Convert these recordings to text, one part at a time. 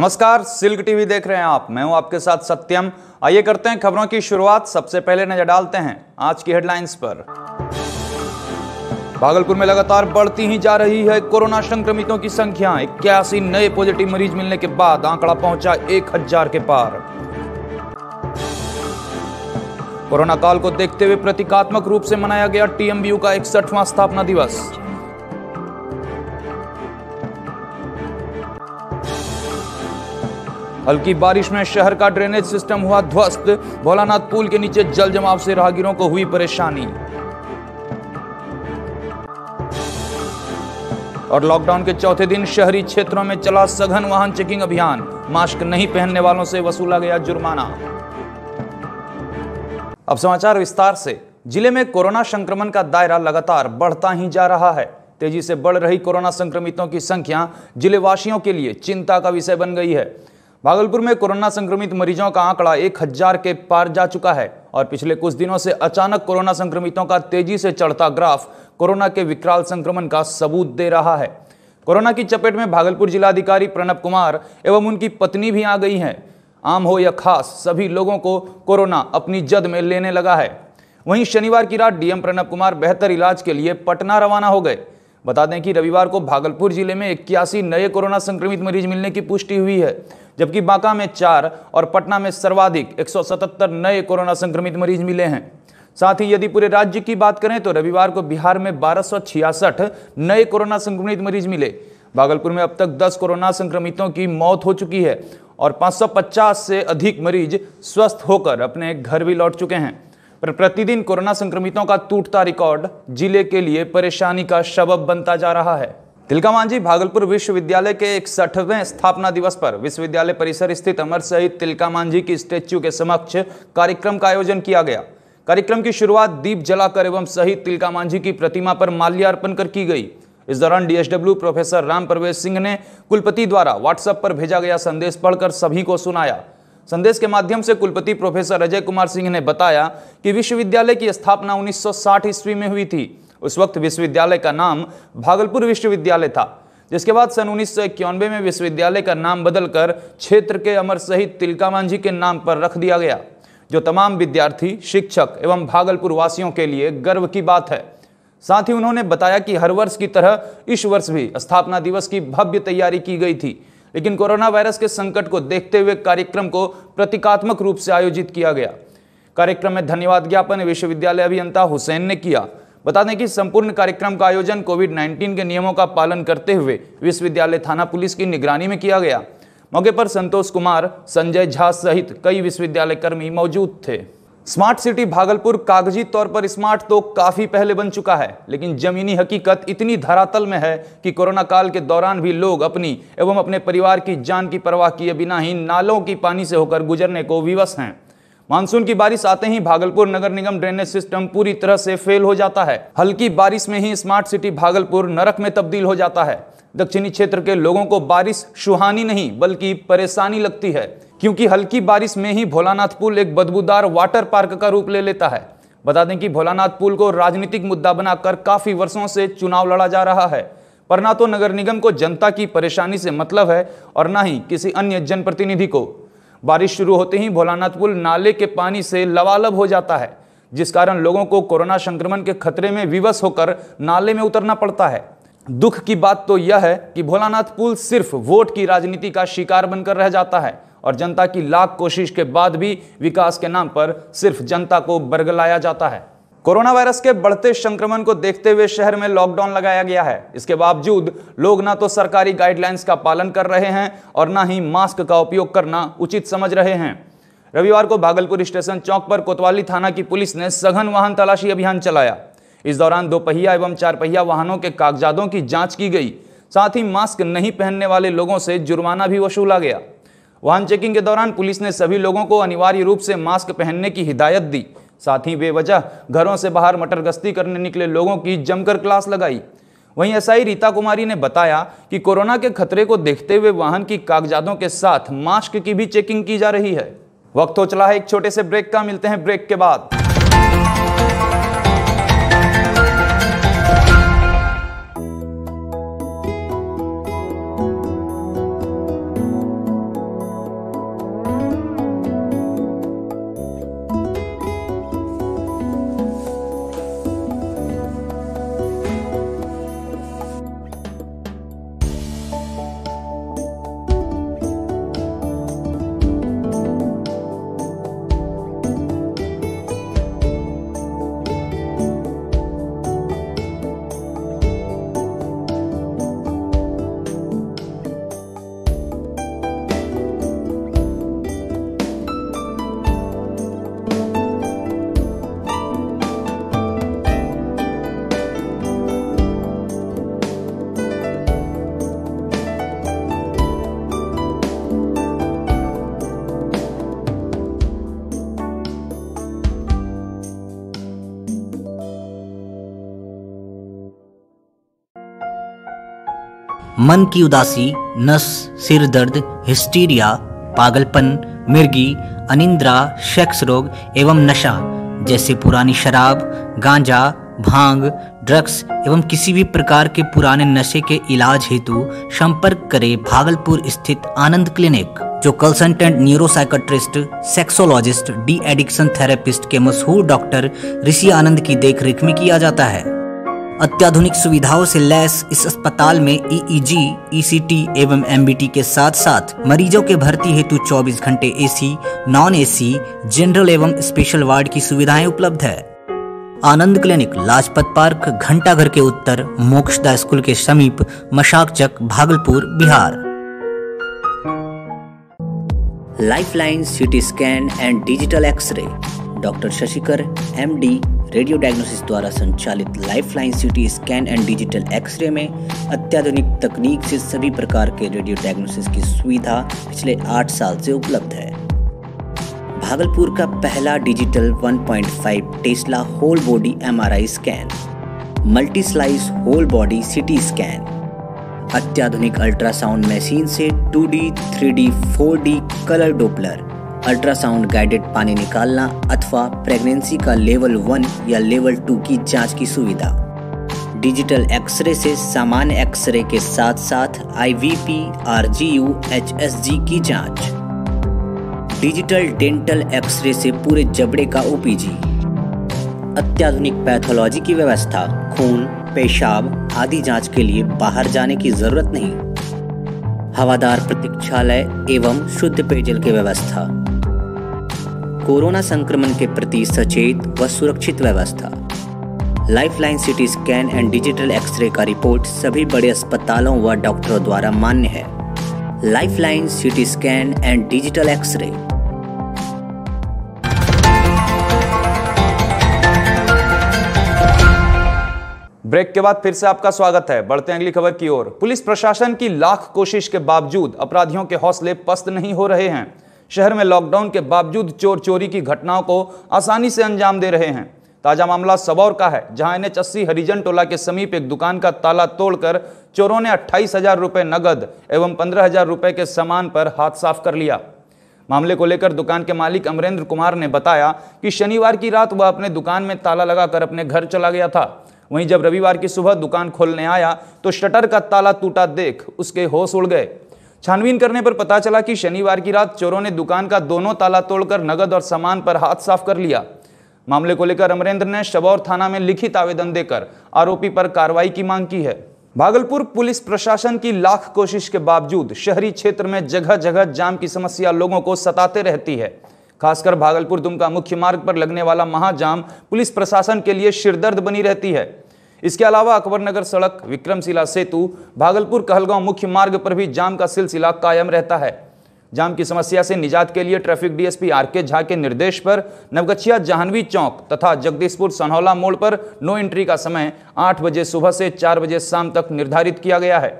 नमस्कार, silk TV देख रहे हैं आप। मैं हूं आपके साथ सत्यम। आइए करते हैं खबरों की शुरुआत। सबसे पहले नजर डालते हैं आज की हेडलाइंस पर। भागलपुर में लगातार बढ़ती ही जा रही है कोरोना संक्रमितों की संख्या। 81 नए पॉजिटिव मरीज मिलने के बाद आंकड़ा पहुंचा 1000 के पार। कोरोना काल को देखते हुए प्रतीकात्मक रूप से मनाया गया टीएमबीयू का 61वां स्थापना दिवस। हल्की बारिश में शहर का ड्रेनेज सिस्टम हुआ ध्वस्त। भोलानाथ पुल के नीचे जल जमाव से राहगीरों को हुई परेशानी। और लॉकडाउन के चौथे दिन शहरी क्षेत्रों में चला सघन वाहन चेकिंग अभियान। मास्क नहीं पहनने वालों से वसूला गया जुर्माना। अब समाचार विस्तार से। जिले में कोरोना संक्रमण का दायरा लगातार बढ़ता ही जा रहा है। तेजी से बढ़ रही कोरोना संक्रमितों की संख्या जिलेवासियों के लिए चिंता का विषय बन गई है। भागलपुर में कोरोना संक्रमित मरीजों का आंकड़ा 1000 के पार जा चुका है और पिछले कुछ दिनों से अचानक कोरोना संक्रमितों का तेजी से चढ़ता ग्राफ कोरोना के विकराल संक्रमण का सबूत दे रहा है। कोरोना की चपेट में भागलपुर जिलाधिकारी प्रणब कुमार एवं उनकी पत्नी भी आ गई हैं। आम हो या खास, सभी लोगों को कोरोना अपनी जद में लेने लगा है। वहीं शनिवार की रात डीएम प्रणब कुमार बेहतर इलाज के लिए पटना रवाना हो गए। बता दें कि रविवार को भागलपुर जिले में 81 नए कोरोना संक्रमित मरीज मिलने की पुष्टि हुई है, जबकि बांका में 4 और पटना में सर्वाधिक 177 नए कोरोना संक्रमित मरीज मिले हैं। साथ ही यदि पूरे राज्य की बात करें तो रविवार को बिहार में 1266 नए कोरोना संक्रमित मरीज मिले। भागलपुर में अब तक 10 कोरोना संक्रमितों की मौत हो चुकी है और 550 से अधिक मरीज स्वस्थ होकर अपने घर भी लौट चुके हैं। पर प्रतिदिन कोरोना संक्रमितों का टूटता रिकॉर्ड जिले के लिए परेशानी का सबब बनता जा रहा है। तिलका मांझी भागलपुर विश्वविद्यालय के 61वें स्थापना दिवस पर विश्वविद्यालय परिसर स्थित अमर शहीद तिलका मांझी की स्टैच्यू के समक्ष कार्यक्रम का आयोजन किया गया। कार्यक्रम की शुरुआत दीप जलाकर एवं शहीद तिलका मांझी की प्रतिमा पर माल्यार्पण कर की गई। इस दौरान डीएसडब्ल्यू प्रोफेसर राम प्रवेश सिंह ने कुलपति द्वारा व्हाट्सएप पर भेजा गया संदेश पढ़कर सभी को सुनाया। संदेश के माध्यम से कुलपति प्रोफेसर अजय कुमार सिंह ने बताया कि विश्वविद्यालय की स्थापना 1960 ईस्वी में हुई थी। उस वक्त विश्वविद्यालय का नाम भागलपुर विश्वविद्यालय था, जिसके बाद सन 1991 में विश्वविद्यालय का नाम बदलकर क्षेत्र के अमर शहीद तिलका मांझी के नाम पर रख दिया गया, जो तमाम विद्यार्थी, शिक्षक एवं भागलपुर वासियों के लिए गर्व की बात है। साथ ही उन्होंने बताया कि हर वर्ष की तरह इस वर्ष भी स्थापना दिवस की भव्य तैयारी की गई थी, लेकिन कोरोना वायरस के संकट को देखते हुए कार्यक्रम को प्रतीकात्मक रूप से आयोजित किया गया। कार्यक्रम में धन्यवाद ज्ञापन विश्वविद्यालय अभियंता हुसैन ने किया। बता दें कि संपूर्ण कार्यक्रम का आयोजन कोविड-19 के नियमों का पालन करते हुए विश्वविद्यालय थाना पुलिस की निगरानी में किया गया। मौके पर संतोष कुमार, संजय झा सहित कई विश्वविद्यालय कर्मी मौजूद थे। स्मार्ट सिटी भागलपुर कागजी तौर पर स्मार्ट तो काफ़ी पहले बन चुका है, लेकिन ज़मीनी हकीकत इतनी धरातल में है कि कोरोना काल के दौरान भी लोग अपनी एवं अपने परिवार की जान की परवाह किए बिना ही नालों की पानी से होकर गुजरने को विवश हैं। मानसून की बारिश आते ही भागलपुर नगर निगम ड्रेनेज सिस्टम पूरी तरह से फेल हो जाता है। हल्की बारिश में ही स्मार्ट सिटी भागलपुर नरक में तब्दील हो जाता है। दक्षिणी क्षेत्र के लोगों को बारिश सुहानी नहीं बल्कि परेशानी लगती है, क्योंकि हल्की बारिश में ही भोलानाथ पुल एक बदबूदार वाटर पार्क का रूप ले लेता है। बता दें कि भोलानाथ पुल को राजनीतिक मुद्दा बनाकर काफ़ी वर्षों से चुनाव लड़ा जा रहा है, पर ना तो नगर निगम को जनता की परेशानी से मतलब है और ना ही किसी अन्य जनप्रतिनिधि को। बारिश शुरू होते ही भोलानाथ पुल नाले के पानी से लबालब हो जाता है, जिस कारण लोगों को कोरोना संक्रमण के खतरे में विवश होकर नाले में उतरना पड़ता है। दुख की बात तो यह है कि भोलानाथ पुल सिर्फ वोट की राजनीति का शिकार बनकर रह जाता है और जनता की लाख कोशिश के बाद भी विकास के नाम पर सिर्फ जनता को बरगलाया जाता है। कोरोना वायरस के बढ़ते संक्रमण को देखते हुए शहर में लॉकडाउन लगाया गया है। इसके बावजूद लोग ना तो सरकारी गाइडलाइंस का पालन कर रहे हैं और ना ही मास्क का उपयोग करना उचित समझ रहे हैं। रविवार को भागलपुर स्टेशन चौक पर कोतवाली थाना की पुलिस ने सघन वाहन तलाशी अभियान चलाया। इस दौरान 2 पहिया एवं 4 पहिया वाहनों के कागजातों की जाँच की गई। साथ ही मास्क नहीं पहनने वाले लोगों से जुर्माना भी वसूला गया। वाहन चेकिंग के दौरान पुलिस ने सभी लोगों को अनिवार्य रूप से मास्क पहनने की हिदायत दी। साथ ही बेवजह घरों से बाहर मटर गश्ती करने निकले लोगों की जमकर क्लास लगाई। वहीं एसआई रीता कुमारी ने बताया कि कोरोना के खतरे को देखते हुए वाहन की कागजातों के साथ मास्क की भी चेकिंग की जा रही है। वक्त हो चला है एक छोटे से ब्रेक का। मिलते हैं ब्रेक के बाद। मन की उदासी, नस, सिर दर्द, हिस्टीरिया, पागलपन, मिर्गी, अनिंद्रा, सेक्स रोग एवं नशा जैसे पुरानी शराब, गांजा, भांग, ड्रग्स एवं किसी भी प्रकार के पुराने नशे के इलाज हेतु संपर्क करें भागलपुर स्थित आनंद क्लिनिक, जो consultant neuropsychiatrist, sexologist, de addiction therapist के मशहूर डॉक्टर ऋषि आनंद की देखरेख में किया जाता है। अत्याधुनिक सुविधाओं से लैस इस अस्पताल में ईईजी, ईसीटी एवं एमबीटी के साथ साथ मरीजों के भर्ती हेतु 24 घंटे एसी, नॉन एसी, जनरल एवं स्पेशल वार्ड की सुविधाएं उपलब्ध है। आनंद क्लिनिक लाजपत पार्क, घंटाघर के उत्तर, मोक्षदा स्कूल के समीप, Mashakchak, Bhagalpur, Bihar. Lifeline CT scan and digital x ray, doctor Shashikar MD, radio diagnosis द्वारा संचालित lifeline CT scan and digital x-ray में अत्याधुनिक तकनीक से सभी प्रकार के रेडियो डायग्नोसिस की सुविधा पिछले 8 साल से उपलब्ध है। भागलपुर का पहला digital 1.5 tesla whole body MRI scan, multi slice whole body CT scan, अत्याधुनिक अल्ट्रासाउंड मशीन से 2D, 3D, 4D colour Doppler, ultrasound guided पानी निकालना अथवा प्रेगनेंसी का लेवल 1 या लेवल 2 की जांच की सुविधा। डिजिटल एक्सरे से सामान्य एक्सरे के साथ साथ आईवीपी, आरजीयू, एचएसजी की जांच। डिजिटल डेंटल एक्सरे से पूरे जबड़े का ओपीजी, अत्याधुनिक पैथोलॉजी की व्यवस्था, खून, पेशाब आदि जांच के लिए बाहर जाने की जरूरत नहीं, हवादार प्रतीक्षालय एवं शुद्ध पेयजल की व्यवस्था, कोरोना संक्रमण के प्रति सचेत व सुरक्षित व्यवस्था। Lifeline CT scan and digital x ray का रिपोर्ट सभी बड़े अस्पतालों व डॉक्टरों द्वारा मान्य है। Lifeline CT scan and digital x ray. Break के बाद फिर से आपका स्वागत है। बढ़ते हैं अगली खबर की ओर। पुलिस प्रशासन की लाख कोशिश के बावजूद अपराधियों के हौसले पस्त नहीं हो रहे हैं। शहर में लॉकडाउन के बावजूद चोर चोरी की घटनाओं को आसानी से अंजाम दे रहे हैं। ताजा मामला सबौर का है, जहां NH 80 हरिजन टोला के समीप एक दुकान का ताला तोड़कर चोरों ने 28,000 रुपये नगद एवं 15,000 रुपये के सामान पर हाथ साफ कर लिया। मामले को लेकर दुकान के मालिक अमरेंद्र कुमार ने बताया कि शनिवार की रात वह अपने दुकान में ताला लगाकर अपने घर चला गया था। वहीं जब रविवार की सुबह दुकान खोलने आया तो शटर का ताला टूटा देख उसके होश उड़ गए। छानबीन करने पर पता चला कि शनिवार की रात चोरों ने दुकान का दोनों ताला तोड़कर नगद और सामान पर हाथ साफ कर लिया। मामले को लेकर अमरेंद्र ने सबौर थाना में लिखित आवेदन देकर आरोपी पर कार्रवाई की मांग की है। भागलपुर पुलिस प्रशासन की लाख कोशिश के बावजूद शहरी क्षेत्र में जगह जगह जाम की समस्या लोगों को सताते रहती है। खासकर भागलपुर दुमका मुख्य मार्ग पर लगने वाला महाजाम पुलिस प्रशासन के लिए शिरदर्द बनी रहती है। इसके अलावा अकबरनगर सड़क, विक्रमशिला सेतु, भागलपुर कहलगांव मुख्य मार्ग पर भी जाम का सिलसिला कायम रहता है। जाम की समस्या से निजात के लिए ट्रैफिक DSP आरके झा के निर्देश पर नवगछिया जाह्नवी चौक तथा जगदीशपुर सनहौला मोड़ पर नो एंट्री का समय 8 बजे सुबह से 4 बजे शाम तक निर्धारित किया गया है।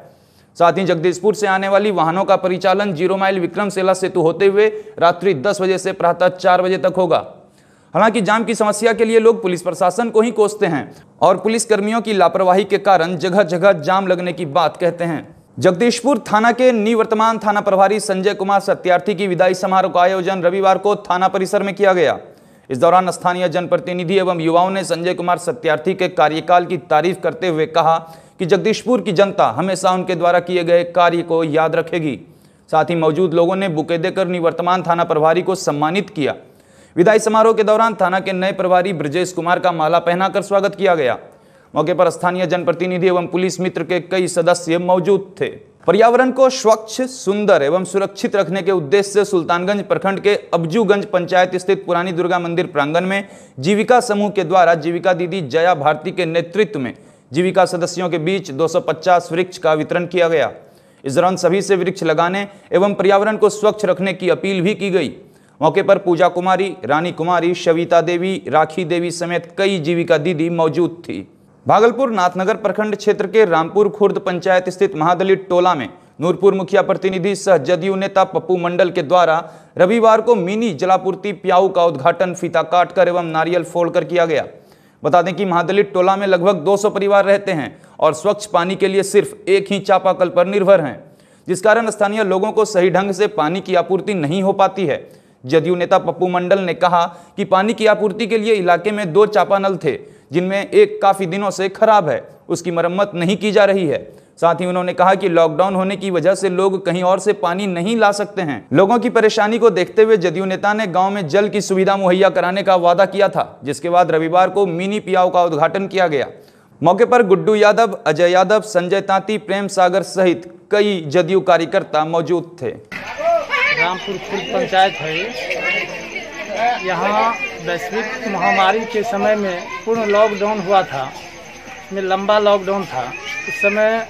साथ ही जगदीशपुर से आने वाली वाहनों का परिचालन 0 माइल विक्रमशिला सेतु होते हुए रात्रि 10 बजे से प्रातः 4 बजे तक होगा। हालांकि जाम की समस्या के लिए लोग पुलिस प्रशासन को ही कोसते हैं और पुलिसकर्मियों की लापरवाही के कारण जगह जगह जाम लगने की बात कहते हैं। जगदीशपुर थाना के निवर्तमान थाना प्रभारी संजय कुमार सत्यार्थी की विदाई समारोह का आयोजन रविवार को थाना परिसर में किया गया। इस दौरान स्थानीय जनप्रतिनिधि एवं युवाओं ने संजय कुमार सत्यार्थी के कार्यकाल की तारीफ करते हुए कहा कि जगदीशपुर की जनता हमेशा उनके द्वारा किए गए कार्य को याद रखेगी। साथ ही मौजूद लोगों ने बुके देकर निवर्तमान थाना प्रभारी को सम्मानित किया। विदाई समारोह के दौरान थाना के नए प्रभारी ब्रजेश कुमार का माला पहनाकर स्वागत किया गया। मौके पर स्थानीय जनप्रतिनिधि एवं पुलिस मित्र के कई सदस्य मौजूद थे। पर्यावरण को स्वच्छ, सुंदर एवं सुरक्षित रखने के उद्देश्य से सुल्तानगंज प्रखंड के अबजूगंज पंचायत स्थित पुरानी दुर्गा मंदिर प्रांगण में जीविका समूह के द्वारा जीविका दीदी जया भारती के नेतृत्व में जीविका सदस्यों के बीच 250 वृक्ष का वितरण किया गया। इस दौरान सभी से वृक्ष लगाने एवं पर्यावरण को स्वच्छ रखने की अपील भी की गई। मौके पर पूजा कुमारी, रानी कुमारी, शविता देवी, राखी देवी समेत कई जीविका दीदी मौजूद थी। भागलपुर नाथनगर प्रखंड क्षेत्र के रामपुर खुर्द पंचायत स्थित महादलित टोला में नूरपुर मुखिया प्रतिनिधि सह जदयू नेता पप्पू मंडल के द्वारा रविवार को मिनी जलापूर्ति प्याऊ का उद्घाटन फीता काटकर एवं नारियल फोड़कर किया गया। बता दें कि महादलित टोला में लगभग 200 परिवार रहते हैं और स्वच्छ पानी के लिए सिर्फ एक ही चापाकल पर निर्भर हैं, जिस कारण स्थानीय लोगों को सही ढंग से पानी की आपूर्ति नहीं हो पाती है। जदयू नेता पप्पू मंडल ने कहा कि पानी की आपूर्ति के लिए इलाके में 2 चापानल थे, जिनमें एक काफ़ी दिनों से खराब है, उसकी मरम्मत नहीं की जा रही है। साथ ही उन्होंने कहा कि लॉकडाउन होने की वजह से लोग कहीं और से पानी नहीं ला सकते हैं। लोगों की परेशानी को देखते हुए जदयू नेता ने गांव में जल की सुविधा मुहैया कराने का वादा किया था, जिसके बाद रविवार को मिनी पियाओ का उद्घाटन किया गया। मौके पर गुड्डू यादव, अजय यादव, संजय तांती, प्रेम सागर सहित कई जदयू कार्यकर्ता मौजूद थे। रामपुर खुर्द पंचायत है, यहाँ वैश्विक महामारी के समय में पूर्ण लॉकडाउन हुआ था, में लंबा लॉकडाउन था। उस समय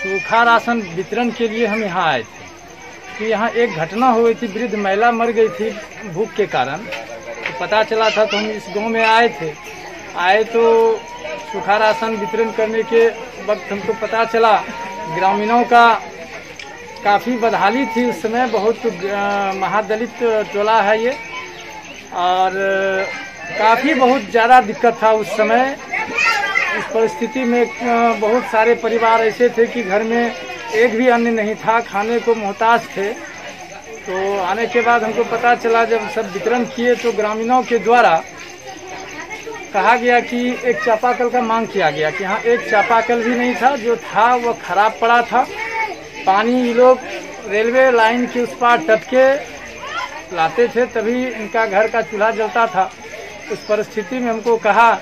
सूखा राशन वितरण के लिए हम यहाँ आए थे कि यहाँ एक घटना हुई थी, वृद्ध महिला मर गई थी भूख के कारण। तो पता चला था तो हम इस गांव में आए थे। आए तो सूखा राशन वितरण करने के वक्त हमको पता चला ग्रामीणों का काफ़ी बदहाली थी उस समय। बहुत महादलित टोला है ये और काफ़ी बहुत ज़्यादा दिक्कत था उस समय। इस परिस्थिति में बहुत सारे परिवार ऐसे थे कि घर में एक भी अन्न नहीं था, खाने को मोहताज थे। तो आने के बाद हमको पता चला, जब सब वितरण किए तो ग्रामीणों के द्वारा कहा गया कि एक चापाकल का मांग किया गया कि यहाँ एक चापाकल भी नहीं था, जो था वह खराब पड़ा था। पानी लोग रेलवे लाइन के उस पार टप के लाते थे, तभी इनका घर का चूल्हा जलता था। उस परिस्थिति में हमको कहा,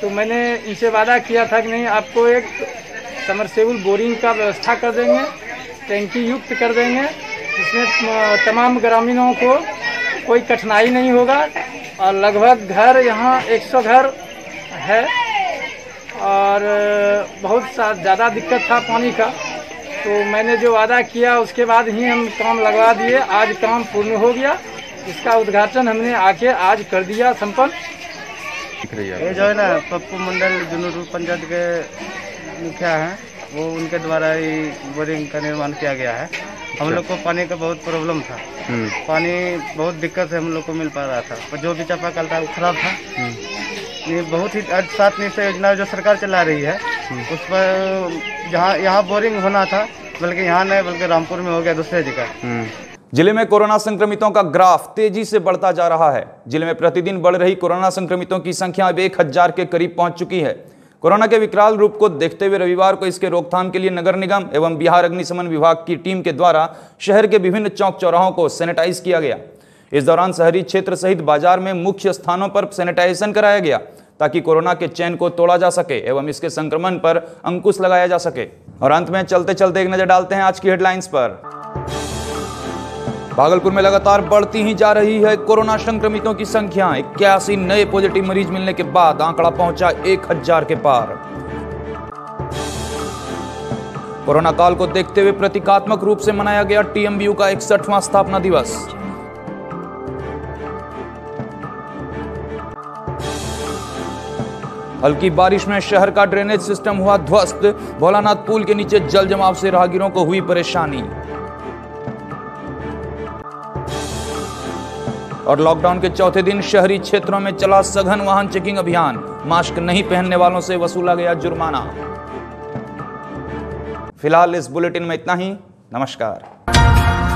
तो मैंने इनसे वादा किया था कि नहीं, आपको एक समरसेबल बोरिंग का व्यवस्था कर देंगे, टैंकी युक्त कर देंगे, जिसमें तमाम ग्रामीणों को कोई कठिनाई नहीं होगा। और लगभग घर यहाँ 100 घर है और बहुत ज़्यादा दिक्कत था पानी का। तो मैंने जो वादा किया उसके बाद ही हम काम लगवा दिए। आज काम पूर्ण हो गया, इसका उद्घाटन हमने आके आज कर दिया संपन्न। ये जो है ना पप्पू मंडल जुनूर पंचायत के मुखिया हैं, वो उनके द्वारा ही बोरिंग का निर्माण किया गया है। हम लोग को पानी का बहुत प्रॉब्लम था, पानी बहुत दिक्कत से हम लोग को मिल पा रहा था। जो भी चापाकल था वो खराब था। ये बहुत ही 7 निश्चय योजना जो सरकार चला रही है, उस पर जहाँ यहाँ बोरिंग होना था, बल्कि यहाँ नहीं बल्कि रामपुर में हो गया, दूसरे जगह। जिले में कोरोना संक्रमितों का ग्राफ तेजी से बढ़ता जा रहा है। जिले में प्रतिदिन बढ़ रही कोरोना संक्रमितों की संख्या अब 1000 के करीब पहुंच चुकी है। कोरोना के विकराल रूप को देखते हुए रविवार को इसके रोकथाम के लिए नगर निगम एवं बिहार अग्निशमन विभाग की टीम के द्वारा शहर के विभिन्न चौक चौराहों को सैनिटाइज किया गया। इस दौरान शहरी क्षेत्र सहित बाजार में मुख्य स्थानों पर सैनिटाइजेशन कराया गया, ताकि कोरोना के चैन को तोड़ा जा सके एवं इसके संक्रमण पर अंकुश लगाया जा सके। और अंत में चलते चलते एक नजर डालते हैं आज की हेडलाइंस पर। भागलपुर में लगातार बढ़ती ही जा रही है कोरोना संक्रमितों की संख्या। 81 नए पॉजिटिव मरीज मिलने के बाद आंकड़ा पहुंचा 1000 के पार। कोरोना काल को देखते हुए प्रतीकात्मक रूप से मनाया गया टीएमबीयू का 61वां स्थापना दिवस। हल्की बारिश में शहर का ड्रेनेज सिस्टम हुआ ध्वस्त। भोलानाथ पुल के नीचे जल जमाव से राहगीरों को हुई परेशानी। और लॉकडाउन के चौथे दिन शहरी क्षेत्रों में चला सघन वाहन चेकिंग अभियान। मास्क नहीं पहनने वालों से वसूला गया जुर्माना। फिलहाल इस बुलेटिन में इतना ही। नमस्कार।